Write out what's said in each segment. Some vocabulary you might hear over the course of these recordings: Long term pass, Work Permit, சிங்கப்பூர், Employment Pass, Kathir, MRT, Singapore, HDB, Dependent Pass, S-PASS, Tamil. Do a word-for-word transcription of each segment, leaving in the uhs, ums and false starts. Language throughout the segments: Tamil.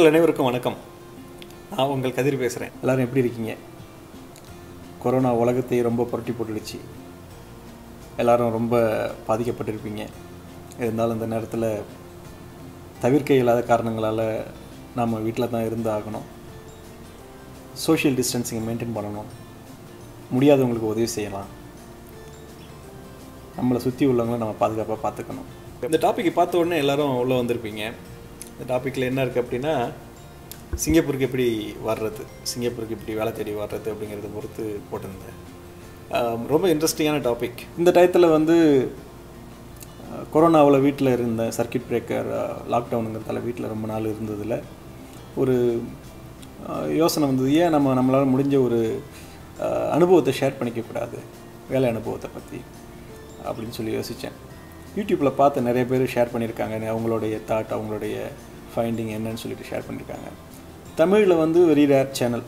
நேயர்கள் அனைவருக்கும் வணக்கம். நான் உங்கள் கதிர் பேசுகிறேன். எல்லாரும் எப்படி இருக்கீங்க? கொரோனா உலகத்தை ரொம்ப புரட்டி போட்டுடுச்சு. எல்லாரும் ரொம்ப பாதிக்கப்பட்டிருப்பீங்க. இருந்தாலும் இந்த நேரத்தில் தவிர்க்க இல்லாத காரணங்களால் நாம் வீட்டில் தான் இருந்து ஆகணும். சோஷியல் டிஸ்டன்சிங்கை மெயின்டைன் பண்ணணும். முடியாதவங்களுக்கு உதவி செய்யலாம். நம்மளை சுற்றி உள்ளவங்களை நம்ம பாதுகாப்பாக பார்த்துக்கணும். இந்த டாப்பிக்கை பார்த்த உடனே எல்லோரும் உள்ளே வந்திருப்பீங்க. இந்த டாப்பிக்கில் என்ன இருக்குது அப்படின்னா, சிங்கப்பூருக்கு எப்படி வர்றது, சிங்கப்பூருக்கு எப்படி வேலை தேடி வர்றது அப்படிங்கிறத பொறுத்து போட்டிருந்தேன். ரொம்ப இன்ட்ரெஸ்டிங்கான டாபிக். இந்த டயத்தில் வந்து கொரோனாவில் வீட்டில் இருந்த சர்க்கியூட் பிரேக்கர் லாக்டவுனுங்கிறதால வீட்டில் ரொம்ப நாள் இருந்ததில் ஒரு யோசனை வந்தது, ஏன் நம்ம நம்மளால் முடிஞ்ச ஒரு அனுபவத்தை ஷேர் பண்ணிக்கக்கூடாது, வேலை அனுபவத்தை பற்றி அப்படின்னு சொல்லி யோசித்தேன். யூடியூப்பில் பார்த்து நிறைய பேர் ஷேர் பண்ணியிருக்காங்க அவங்களுடைய தாட், அவங்களுடைய ஃபைண்டிங் என்னன்னு சொல்லிட்டு ஷேர் பண்ணியிருக்காங்க. தமிழில் வந்து வெரி ரேர் சேனல்.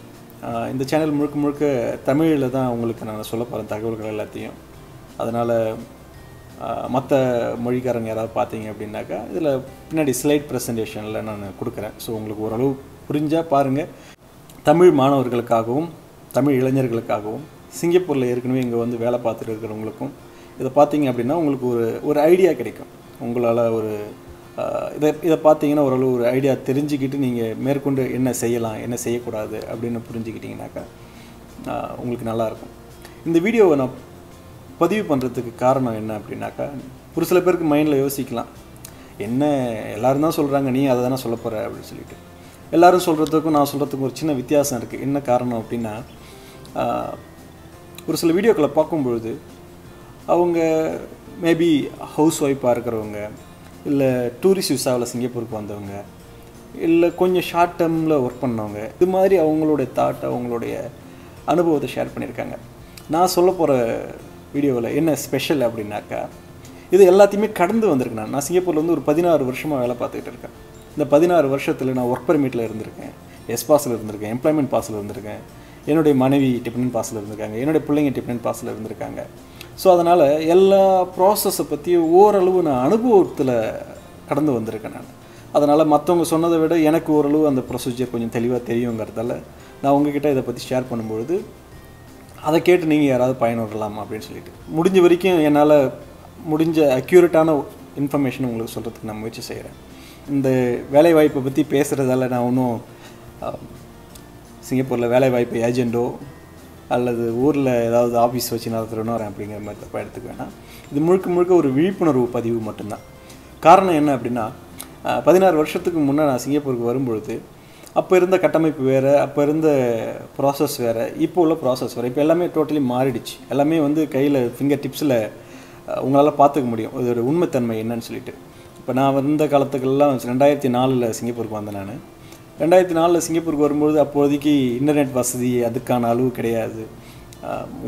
இந்த சேனல் முழுக்க முழுக்க தமிழில் தான் உங்களுக்கு நான் சொல்ல போகிறேன் தகவல்கள் எல்லாத்தையும். அதனால் மற்ற மொழிக்காரங்க யாராவது பார்த்தீங்க அப்படின்னாக்கா இதில் பின்னாடி ஸ்லைட் ப்ரெசன்டேஷனில் நான் கொடுக்குறேன். ஸோ உங்களுக்கு ஓரளவு புரிஞ்சால் பாருங்கள். தமிழ் மாணவர்களுக்காகவும் தமிழ் இளைஞர்களுக்காகவும் சிங்கப்பூரில் ஏற்கனவே இங்கே வந்து வேலை பார்த்துட்டு இருக்கிறவங்களுக்கும் இதை பார்த்தீங்க அப்படின்னா உங்களுக்கு ஒரு ஒரு ஐடியா கிடைக்கும். உங்களால் ஒரு இதை இதை பார்த்தீங்கன்னா ஓரளவு ஒரு ஐடியா தெரிஞ்சுக்கிட்டு நீங்கள் மேற்கொண்டு என்ன செய்யலாம் என்ன செய்யக்கூடாது அப்படின்னு புரிஞ்சுக்கிட்டிங்கனாக்கா உங்களுக்கு நல்லாயிருக்கும். இந்த வீடியோவை நான் பதிவு பண்ணுறதுக்கு காரணம் என்ன அப்படின்னாக்கா, ஒரு சில பேருக்கு மைண்டில் யோசிக்கலாம், என்ன எல்லோரும் தான் சொல்கிறாங்க, நீ அதை தானே சொல்ல போகிற அப்படின்னு சொல்லிட்டு. எல்லோரும் சொல்கிறதுக்கும் நான் சொல்கிறதுக்கும் ஒரு சின்ன வித்தியாசம் இருக்குது. என்ன காரணம் அப்படின்னா, ஒரு சில வீடியோக்களை பார்க்கும்பொழுது அவங்க மேபி ஹவுஸ் ஒய்ஃபாக இருக்கிறவங்க, இல்லை டூரிஸ்ட் விசாவில் சிங்கப்பூருக்கு வந்தவங்க, இல்லை கொஞ்சம் ஷார்ட் டேர்மில் ஒர்க் பண்ணவங்க, இது மாதிரி அவங்களுடைய தாட் அவங்களுடைய அனுபவத்தை ஷேர் பண்ணியிருக்காங்க. நான் சொல்ல போகிற வீடியோவில் என்ன ஸ்பெஷல் அப்படின்னாக்கா, இது எல்லாத்தையுமே கடந்து வந்திருக்கேன். நான் நான் சிங்கப்பூரில் வந்து ஒரு பதினாறு வருஷமாக வேலை பார்த்துக்கிட்டு இருக்கேன். இந்த பதினாறு வருஷத்தில் நான் ஒர்க் பர்மிட்டில் இருந்திருக்கேன், எஸ்-பாஸில் இருந்திருக்கேன், எம்ப்ளாய்மெண்ட் பாஸில் இருந்திருக்கேன், என்னுடைய மனைவி டிபெண்டன்ட் பாஸில் இருந்திருக்காங்க, என்னுடைய பிள்ளைங்க டிபெண்டன்ட் பாஸில் இருந்திருக்காங்க. ஸோ அதனால் எல்லா ப்ராசஸை பற்றியும் ஓரளவு நான் அனுபவத்தில் கடந்து வந்திருக்கேன். நான் அதனால் மற்றவங்க சொன்னதை விட எனக்கு ஓரளவு அந்த ப்ரொசீஜர் கொஞ்சம் தெளிவாக தெரியுங்கிறதால நான் உங்ககிட்ட இதை பற்றி ஷேர் பண்ணும்பொழுது அதை கேட்டு நீங்கள் யாராவது பயனுறலாம் அப்படின்னு சொல்லிட்டு முடிஞ்ச வரைக்கும் என்னால் முடிஞ்ச அக்யூரேட்டான இன்ஃபர்மேஷன் உங்களுக்கு சொல்கிறதுக்கு நான் முயற்சி செய்கிறேன். இந்த வேலைவாய்ப்பை பற்றி பேசுகிறதால நான் ஒன்றும் சிங்கப்பூரில் வேலைவாய்ப்பு ஏஜெண்டோ அல்லது ஊரில் ஏதாவது ஆஃபீஸ் வச்சு நடத்துகிறோன்னு வரேன் அப்படிங்கிற மாதிரி தப்பாக எடுத்துக்க வேணாம். இது முழுக்க முழுக்க ஒரு விழிப்புணர்வு பதிவு மட்டும்தான். காரணம் என்ன அப்படின்னா, பதினாறு வருஷத்துக்கு முன்னே நான் சிங்கப்பூருக்கு வரும்பொழுது அப்போ இருந்த கட்டமைப்பு வேறு, அப்போ இருந்த ப்ராசஸ் வேறு, இப்போ உள்ள ப்ராசஸ் வேறு. இப்போ எல்லாமே டோட்டலி மாறிடுச்சு. எல்லாமே வந்து கையில் ஃபிங்கர் டிப்ஸில் உங்களால் பார்த்துக்க முடியும் இது ஒரு உண்மைத்தன்மை என்னன்னு சொல்லிட்டு. இப்போ நான் வந்த காலத்துக்கெல்லாம் ரெண்டாயிரத்தி நாலில் சிங்கப்பூருக்கு வந்தேன். நான் ரெண்டாயிரத்தி நாலில் சிங்கப்பூருக்கு வரும்பொழுது அப்போதைக்கு இன்டர்நெட் வசதி அதுக்கான அளவு கிடையாது.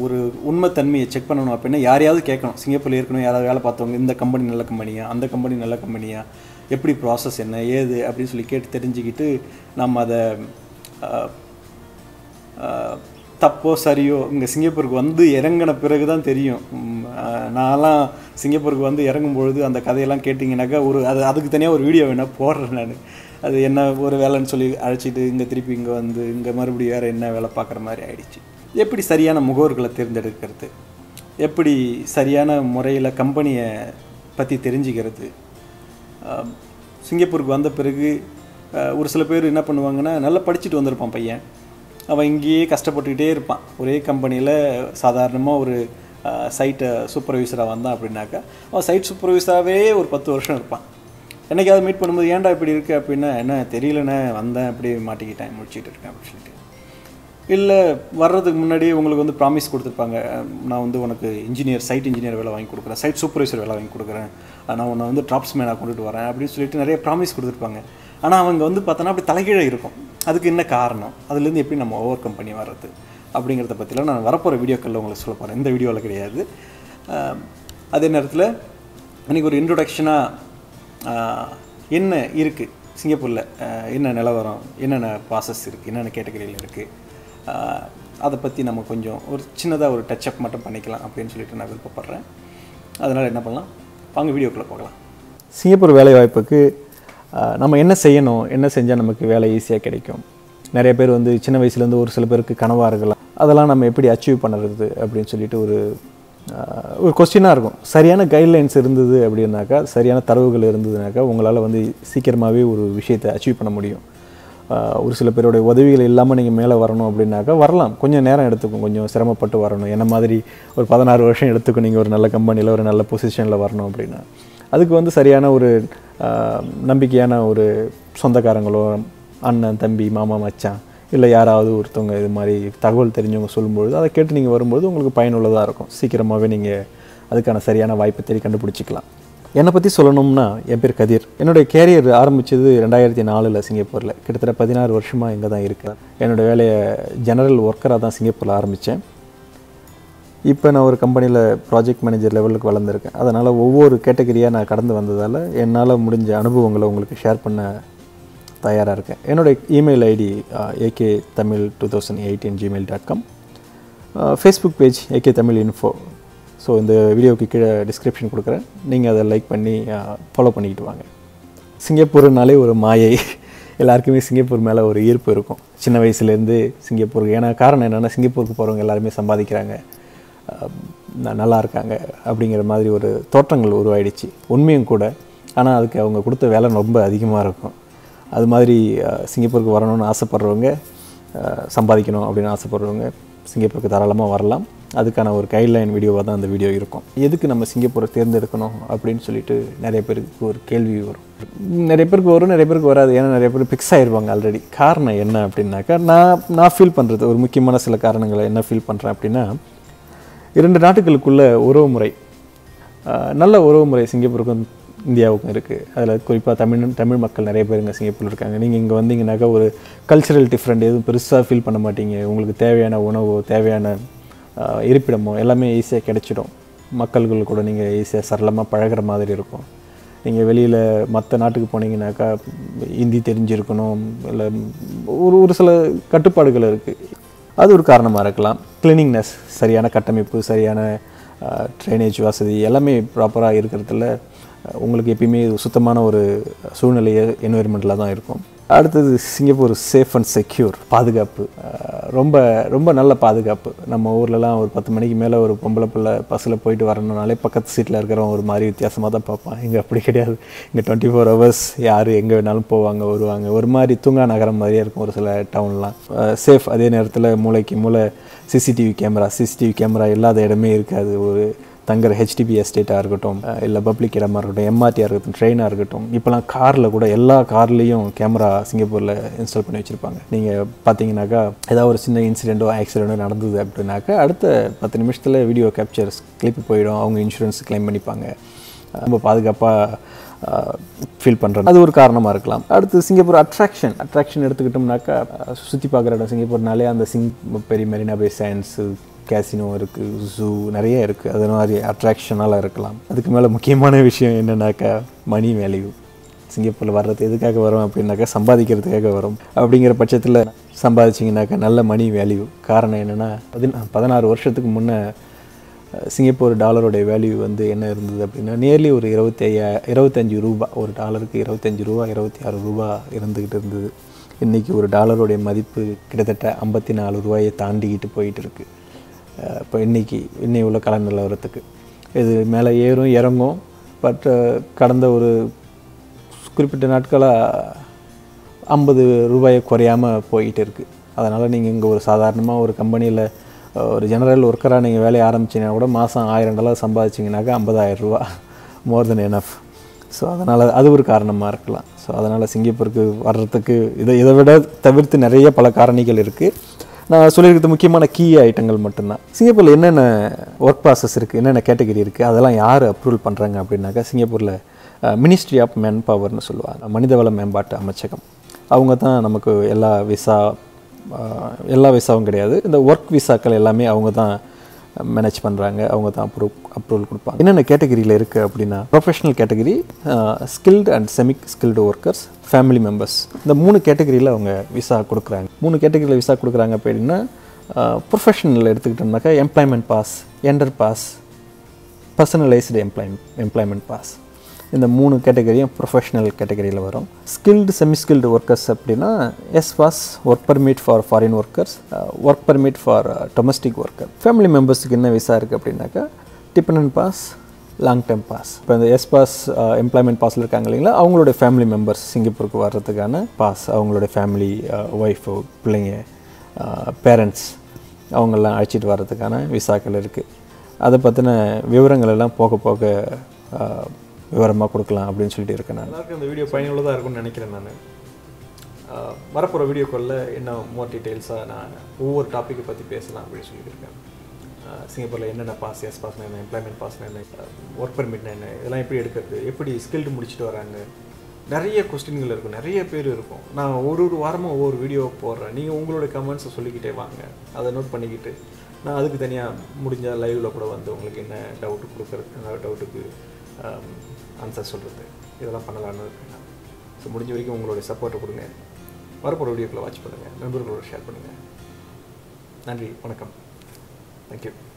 ஒரு உண்மைத்தன்மையை செக் பண்ணணும் அப்படின்னா யாரையாவது கேட்கணும். சிங்கப்பூரில் இருக்கணும் யாராவது வேலை பார்த்தவங்க, இந்த கம்பெனி நல்ல கம்பெனியாக, அந்த கம்பெனி நல்ல கம்பெனியாக, எப்படி ப்ராசஸ் என்ன ஏது அப்படின்னு சொல்லி கேட்டு தெரிஞ்சுக்கிட்டு நம்ம அதை தப்போ சரியோ இங்கே சிங்கப்பூருக்கு வந்து இறங்கின பிறகு தான் தெரியும். நான்லாம் சிங்கப்பூருக்கு வந்து இறங்கும்பொழுது அந்த கதையெல்லாம் கேட்டிங்கனாக்கா ஒரு அது அதுக்கு தனியாக ஒரு வீடியோ வேணால் போடுறேன் நான். அது என்ன ஒரு வேலைன்னு சொல்லி அழைச்சிட்டு இங்கே திருப்பி இங்கே வந்து இங்கே மறுபடியும் வேறு என்ன வேலை பார்க்குற மாதிரி ஆகிடுச்சு. எப்படி சரியான முகவர்களை தேர்ந்தெடுக்கிறது, எப்படி சரியான முறையில் கம்பெனியை பற்றி தெரிஞ்சுக்கிறது. சிங்கப்பூருக்கு வந்த பிறகு ஒரு சில பேர் என்ன பண்ணுவாங்கன்னா, நல்லா படிச்சுட்டு வந்திருப்பான் பையன், அவன் இங்கேயே கஷ்டப்பட்டுக்கிட்டே இருப்பான். ஒரே கம்பெனியில் சாதாரணமாக ஒரு சைட்டை சூப்பர்வைசராக வந்தான் அப்படின்னாக்கா அவன் சைட் சூப்பர்வைசராகவே ஒரு பத்து வருஷம் இருப்பான். என்றைக்காவது மீட் பண்ணும்போது, ஏன்டா இப்படி இருக்குது அப்படின்னா, என்ன தெரியலண்ணே வந்தேன் அப்படி மாட்டிக்கிட்டேன் முடிச்சுட்டு இருக்கேன் அப்படின்னு சொல்லிட்டு. இல்லை வர்றதுக்கு முன்னாடியே உங்களுக்கு வந்து ப்ராமிஸ் கொடுத்துருப்பாங்க, நான் வந்து உனக்கு இன்ஜினியர் சைட் இன்ஜினியர் வேலை வாங்கி கொடுக்குறேன், சைட் சூப்பர்வைசர் வேலை வாங்கி கொடுக்குறேன், நான் உன்னை வந்து டிராப்ஸ்மேனாக கொண்டுட்டு வரேன் அப்படின்னு சொல்லிட்டு நிறைய ப்ராமிஸ் கொடுத்துருப்பாங்க. ஆனால் அவங்க வந்து பார்த்தோன்னா அப்படி தலைகீழே இருக்கும். அதுக்கு என்ன காரணம், அதுலேருந்து எப்படி நம்ம ஓவர் கம்பெனி வர்றது அப்படிங்கிறத பற்றிலாம் நான் வரப்போகிற வீடியோக்களில் உங்களுக்கு சொல்ல போகிறேன். இந்த வீடியோவில் கிடையாது. அதே நேரத்தில் இன்றைக்கி ஒரு இன்ட்ரொடக்ஷனாக என்ன இருக்குது சிங்கப்பூரில், என்ன நிலவரம், என்னென்ன ப்ராசஸ் இருக்குது, என்னென்ன கேட்டகரியில் இருக்குது, அதை பற்றி நம்ம கொஞ்சம் ஒரு சின்னதாக ஒரு டச்சப் மட்டும் பண்ணிக்கலாம் அப்படின்னு சொல்லிட்டு நான் விருப்பப்படுறேன். அதனால் என்ன பண்ணலாம், வாங்க வீடியோக்குள்ளே போகலாம். சிங்கப்பூர் வேலைவாய்ப்புக்கு நம்ம என்ன செய்யணும் என்ன செஞ்சா நமக்கு வேலை ஈஸியா கிடைக்கும் நிறைய பேர் வந்து சின்ன வயசுல இருந்து ஒரு சில பேருக்கு கனவா இருக்கலாம் அதெல்லாம் நம்ம எப்படி அச்சீவ் பண்றது அப்படினு சொல்லிட்டு ஒரு ஒரு क्वेश्चनா இருக்கும் சரியான கைட்லைன்ஸ் இருந்தது அப்படினாக்கா சரியான தரவுகள் இருந்ததுனாக்கா உங்களால வந்து சீக்கிரமாவே ஒரு விஷயத்தை அச்சீவ் பண்ண முடியும் ஒரு சில பேரோட உதவிகள் இல்லாம நீங்க மேலே வரணும் அப்படினாக்கா வரலாம் கொஞ்சம் நேரம் எடுத்துக்கும் கொஞ்சம் சிரமப்பட்டு வரணும் என்ன மாதிரி ஒரு பதினாறு வருஷம் எடுத்துக்கு நீங்க ஒரு நல்ல கம்பெனில ஒரு நல்ல பொசிஷன்ல வரணும் அப்படினா அதுக்கு வந்து சரியான ஒரு நம்பிக்கையான ஒரு சொந்தக்காரங்களோ அண்ணன் தம்பி மாமா மச்சான் இல்ல யாராவது ஒருத்தங்க இது மாதிரி தகவல் தெரிஞ்சவங்க சொல்லும்போது அத கேட்டு நீங்க வரும்போது உங்களுக்கு பயனுள்ளதா இருக்கும் சீக்கிரமாவே நீங்க அதுக்கான சரியான வாய்ப்பை தேடி கண்டுபிடிச்சிக்கலாம் என்ன பத்தி சொல்லணும்னா என் பேர் கதிர் என்னோட கேரியர் ஆரம்பிச்சது இரண்டாயிரத்து நான்கு ல சிங்கப்பூர்ல கிட்டத்தட்ட பதினாறு வருஷமா இங்க தான் இருக்கேன் என்னோட வேலையை ஜெனரல் வர்க்கரா தான் சிங்கப்பூர்ல ஆரம்பிச்சேன் இப்போ நான் ஒரு கம்பெனில ப்ராஜெக்ட் மேனேஜர் லெவலுக்கு வளர்ந்திருக்கேன் அதனால ஒவ்வொரு கேட்டகரியா நான் கடந்து வந்ததால என்னால முடிஞ்ச அனுபவங்களை உங்களுக்கு ஷேர் பண்ண தயாரா இருக்கேன் என்னோட email ID A K Tamil twenty eighteen at gmail dot com Facebook page A K Tamil Info so இந்த வீடியோக்கு கீழ டிஸ்கிரிப்ஷன் கொடுக்கிறேன் நீங்க அத லைக் பண்ணி ஃபாலோ பண்ணிட்டு வாங்க சிங்கப்பூர்னாலே ஒரு மாயை எல்லாருக்குமே சிங்கப்பூர் மேல ஒரு ஈர்ப்பு இருக்கும் சின்ன வயசுல இருந்து சிங்கப்பூர் ஏனா காரணம் என்னன்னா சிங்கப்பூருக்கு போறவங்க எல்லாரும் சம்பாதிக்கறாங்க நல்லா இருக்காங்க அப்படிங்கிற மாதிரி ஒரு தோற்றங்கள் உருவாயிடுச்சு உண்மையும் கூட ஆனா அதுக்கு அவங்க கொடுத்த வேலை ரொம்ப அதிகமா இருக்கும் அது மாதிரி சிங்கப்பூருக்கு வரணும்னு ஆசைப்படுறவங்க சம்பாதிக்கணும் அப்படினு ஆசைப்படுறவங்க சிங்கப்பூருக்கு தாராளமா வரலாம் அதுக்கான ஒரு கைட்லைன் வீடியோவா தான் அந்த வீடியோ இருக்கும் எதுக்கு நம்ம சிங்கப்பூரை தேர்ந்தெடுக்கணும் அப்படினு சொல்லிட்டு நிறைய பேருக்கு ஒரு கேள்வி வரும் நிறைய பேருக்கு வரும் நிறைய பேருக்கு வராது ஏன்னா நிறைய பேர் பிக்ஸ் ஆயிருவாங்க ஆல்ரெடி காரணம் என்ன அப்படினாக்கா நான் நான் ஃபீல் பண்றது ஒரு முக்கியமான சில காரணங்களை என்ன ஃபீல் பண்றேன் அப்படினா இரண்டு நாடுகளுக்குள்ள உறவுமுறை நல்ல உறவுமுறை சிங்கப்பூருக்கும் இந்தியாவுக்கும் இருக்கு அதுல குறிப்பா தமிழ் தமிழ் மக்கள் நிறைய பேர் இங்க சிங்கப்பூர்ல இருக்காங்க நீங்க இங்க வந்தீங்கனாக்க ஒரு கல்ச்சரல் டிஃபரன்ட் எதுவும் பெருசா ஃபீல் பண்ண மாட்டீங்க உங்களுக்கு தேவையான உணவோ தேவையான இருப்பிடமோ எல்லாமே ஈஸியா கிடைச்சிடும் மக்கள்கள் கூட நீங்க ஈஸியா சரளமா பழகுற மாதிரி இருக்கும் நீங்க வெளியில மற்ற நாட்டுக்கு போனீங்கனாக்க ஹிந்தி தெரிஞ்சிருக்கணும் இல்ல ஒரு ஒரு சில கட்டுப்பாடுகள் இருக்கு அது ஒரு காரணமா இருக்கலாம் கிளீனிங்னஸ் சரியான கட்டமைப்பு சரியான ட்ரைனேஜ் வசதி எல்லாமே ப்ராப்பரா இருக்குறதுல உங்களுக்கு எப்பவுமே சுத்தமான ஒரு சூழ்நிலை என்விரான்மென்ட்ல தான் இருக்கும் அடுத்து சிங்கப்பூர் சேஃப் அண்ட் செக்யூர் பாதுகாப்பு ரொம்ப ரொம்ப நல்ல பாதுகாப்பு நம்ம ஊர்ல எல்லாம் ஒரு பத்து மணிக்கு மேல ஒரு பொம்பள புள்ள பஸ்ல போயிட்டு வரணும்னாலே பக்கத்து சீட்ல இருக்கறவங்க ஒரு மாதிரி வித்தியாசமா தான் பாப்பாங்க இங்க அப்படி கிடையாது இங்க இருபத்தி நான்கு hours யார் எங்க வேணாலும் போவாங்க வருவாங்க ஒரு மாதிரி தூங்கா நகரம் மாதிரியே இருக்கும் ஒரு சில டவுன்லாம் சேஃப் அதே நேரத்துல மூளைக்கு மூளை சிசிடிவி கேமரா சிசிடிவி கேமரா இல்லாத இடமே இருக்காது ஒரு தங்கற H D B எஸ்டேட்டா இருக்கட்டும் இல்ல பப்ளிக் இடமா இருக்கட்டும் M R T இருக்கட்டும் ட்ரெயினா இருக்கட்டும் இப்பலாம் கார்ல கூட எல்லா கார்லயும் கேமரா சிங்கப்பூர்ல இன்ஸ்டால் பண்ணி வச்சிருப்பாங்க நீங்க பாத்தீங்கனாக்கா ஏதாவது ஒரு சின்ன இன்சிடென்ட்டோ ஆக்சிடென்ட்டோ நடந்துது அப்படினாக்க அடுத்த பத்து நிமிஷத்துல வீடியோ கேப்சர்ஸ் கிளிப் போய்டும் அவங்க இன்சூரன்ஸ் கிளைம் பண்ணிப்பாங்க ரொம்ப பாதுகாப்பா ஃபீல் பண்றது அது ஒரு காரணமா இருக்கலாம் அடுத்து சிங்கப்பூர் அட்ராக்ஷன் அட்ராக்ஷன் எடுத்துக்கிட்டோம்னாக்கா சுத்தி பார்க்குற இடம் சிங்கப்பூர்னாலே அந்த சிங் பெரிய மெரினா பே சாண்ட்ஸ் கேசினோ இருக்கு ஜூ நிறைய இருக்கு அது மாதிரி அட்ராக்ஷனலா இருக்கலாம் அதுக்கு மேல முக்கியமான விஷயம் என்னன்னாக்கா மணி வேல்யூ சிங்கப்பூர்ல வரது எதுக்காக வரோம் அப்படினாக்கா சம்பாதிக்கிறதுக்காக வரோம் அப்படிங்கிற பட்சத்துல சம்பாதிச்சீங்கனாக்கா நல்ல மணி வேல்யூ காரணம் என்னன்னா பதினாறு வருஷத்துக்கு முன்ன சிங்கப்பூர் டாலரோட வேல்யூ வந்து என்ன இருந்தது அப்படினா நியர்லி ஒரு இருபத்தி ஐந்து ரூபாய் ஒரு டாலருக்கு இருபத்தி ஐந்து ரூபாய் இருபத்தி ஆறு ரூபாய் இருந்துகிட்டு இருந்தது இன்னைக்கு ஒரு டாலரோட மதிப்பு கிட்டத்தட்ட ஐம்பத்தி நான்கு ரூபாயை தாண்டிட்டு போயிட்டு இருக்கு இப்போ இன்னைக்கு இன்னைக்கு உள்ள கலர் நிலவரத்துக்கு இது மேலே ஏறும் இறங்கும் பட் கடந்த ஒரு குறிப்பிட்ட நாட்களாக ஐம்பது ரூபாயை குறையாமல் போயிட்டு இருக்கு அதனால் நீங்கள் இங்கே ஒரு சாதாரணமாக ஒரு கம்பெனியில் ஒரு ஜெனரல் ஒர்க்கராக நீங்கள் வேலையை ஆரம்பிச்சிங்கன்னா கூட மாதம் ஆயிரம் டாலர் சம்பாதிச்சிங்கனாக்கா ஐம்பதாயிரம் ரூபா மோர் தென் எனஃப் ஸோ அதனால் அது ஒரு காரணமாக இருக்கலாம் ஸோ அதனால் சிங்கப்பூருக்கு வர்றதுக்கு இதை இதை விட தவிர்த்து நிறைய பல காரணிகள் இருக்குது நான் சொல்லியிருக்கிறது முக்கியமான கீ ஐட்டங்கள் மட்டும்தான் சிங்கப்பூர்ல என்னென்ன ஒர்க் ப்ராசஸ் இருக்குது என்னென்ன கேட்டகரி இருக்குது அதெல்லாம் யார் அப்ரூவல் பண்ணுறாங்க அப்படின்னாக்கா சிங்கப்பூரில் மினிஸ்ட்ரி ஆஃப் மேன் பவர்னு சொல்லுவாங்க மனிதவள மேம்பாட்டு அமைச்சகம் அவங்க தான் நமக்கு எல்லா விசா எல்லா விசாவும் கிடையாது இந்த ஒர்க் விசாக்கள் எல்லாமே அவங்க தான் மேனேஜ் பண்ணுறாங்க அவங்க தான் அப்ரூவ் அப்ரூவல் கொடுப்பாங்க என்னென்ன கேட்டகரியில் இருக்குது அப்படின்னா professional category skilled and semi skilled workers family members இந்த மூணு கேட்டகரியில் அவங்க விசா கொடுக்குறாங்க மூணு கேட்டகரியில் விசா கொடுக்குறாங்க அப்படின்னா ப்ரொஃபஷனல் எடுத்துக்கிட்டோம்னாக்கா employment pass EntrePass personalised employ employment pass In the three category of professional category skilled semi-skilled workers S-PASS, work permit for foreign workers, uh, work permit for uh, domestic workers. Family members visa dependent pass, long term pass. Now, the S-PASS uh, employment pass la irukanga family members Singapore ku varradhukana pass, avangala family uh, wife, pilinge, uh, parents avangala achitu varradhukana visa kal irukku. Adha pathina vivarangal ella poka poka uh, I will show you how to do this. I will show you how to do this video. More details about the topic of Singapore, pass, S-PASS, employment pass, work permit, how skilled நிறைய क्वेश्चनகள் இருக்கும் நிறைய பேர் இருக்கும் நான் ஒவ்வொரு வாரமா ஒவ்வொரு வீடியோ போடுறேன் நீங்க உங்களுடைய கமெண்ட்ஸ் சொல்லிக்கிட்டே வாங்க அத நோட் பண்ணிக்கிட்டு நான் அதுக்கு தனியா முடிஞ்ச லைவ்ல கூட வந்து உங்களுக்கு என்ன டவுட் கொடுக்கறது டவுட்க்கு ஆன்சர் சொல்றது இதெல்லாம் பண்ணலாம்னு இருக்கேன் சோ முடிஞ்ச வரைக்கும் உங்களுடைய சப்போர்ட் கொடுங்க வரப்போற வீடியோக்களை வாட்ச் பண்ணுங்க நண்பர்களோட ஷேர் பண்ணுங்க நன்றி வணக்கம் thank you